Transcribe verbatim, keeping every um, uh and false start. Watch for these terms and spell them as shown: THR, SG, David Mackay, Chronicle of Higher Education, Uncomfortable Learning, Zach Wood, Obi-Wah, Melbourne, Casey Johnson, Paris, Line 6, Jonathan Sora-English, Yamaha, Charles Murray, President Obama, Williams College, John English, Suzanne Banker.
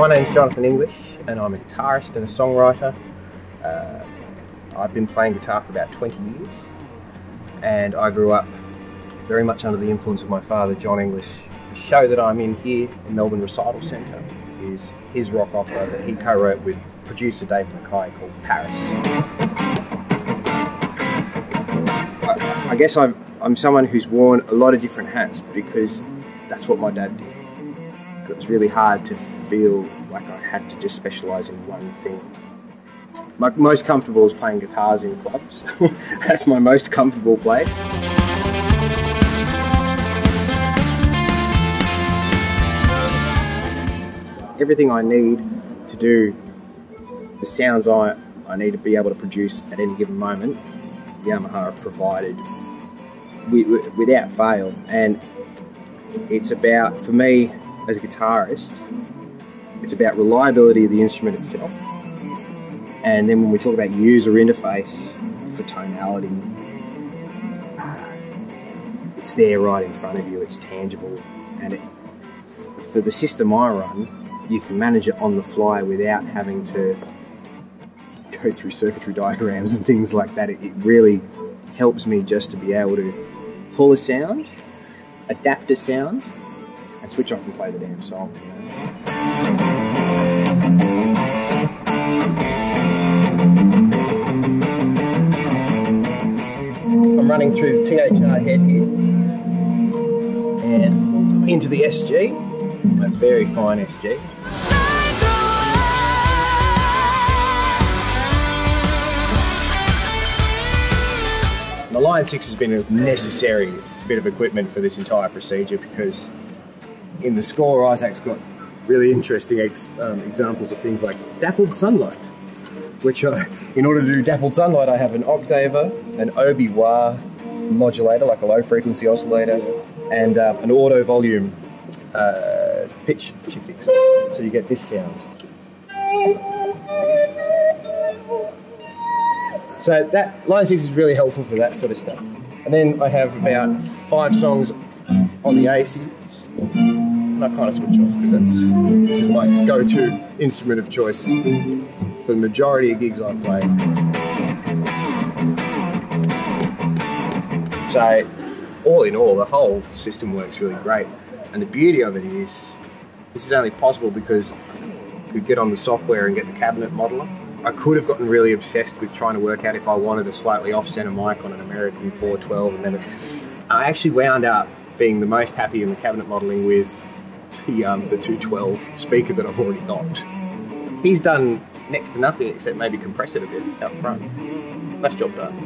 My name's Jonathan English and I'm a guitarist and a songwriter. Uh, I've been playing guitar for about twenty years and I grew up very much under the influence of my father, John English. The show that I'm in here in Melbourne Recital Centre is his rock opera that he co-wrote with producer David Mackay called Paris. I, I guess I'm, I'm someone who's worn a lot of different hats because that's what my dad did. It was really hard to feel like I had to just specialise in one thing. My most comfortable is playing guitars in clubs. That's my most comfortable place. Everything I need to do, the sounds I, I need to be able to produce at any given moment, Yamaha have provided we, we, without fail. And it's about, for me, as a guitarist, it's about reliability of the instrument itself, and then when we talk about user interface for tonality, it's there right in front of you, it's tangible, and it, for the system I run, you can manage it on the fly without having to go through circuitry diagrams and things like that. It, it really helps me just to be able to pull a sound, adapt a sound, and switch off and play the damn song. You know? I'm running through T H R head here and into the S G, a very fine S G. The Line six has been a necessary bit of equipment for this entire procedure because in the score, Isaac's got really interesting ex um, examples of things like dappled sunlight, which I, in order to do dappled sunlight, I have an octaver, an Obi-Wah modulator, like a low frequency oscillator, and uh, an auto volume uh, pitch shifting. So you get this sound. So that Line six is really helpful for that sort of stuff. And then I have about five songs on the A C. And I kind of switch off because that's this is my go-to instrument of choice for the majority of gigs I play. So, all in all, the whole system works really great, and the beauty of it is this is only possible because I could get on the software and get the cabinet modeler. I could have gotten really obsessed with trying to work out if I wanted a slightly off-center mic on an American four twelve, and then it, I actually wound up being the most happy in the cabinet modeling with The, um, the two twelve speaker that I've already got. He's done next to nothing except maybe compress it a bit out front. Nice job done.